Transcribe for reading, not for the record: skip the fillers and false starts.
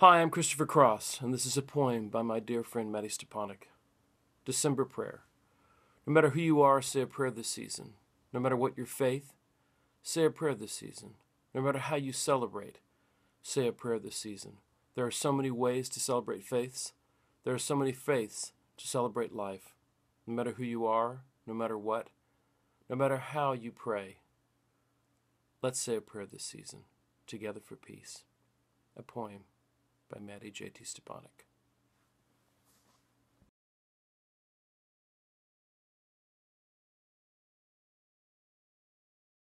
Hi, I'm Christopher Cross, and this is a poem by my dear friend Matty Stepanek. December Prayer. No matter who you are, say a prayer this season. No matter what your faith, say a prayer this season. No matter how you celebrate, say a prayer this season. There are so many ways to celebrate faiths. There are so many faiths to celebrate life. No matter who you are, no matter what, no matter how you pray, let's say a prayer this season, together for peace. A poem by Matty Stepanek.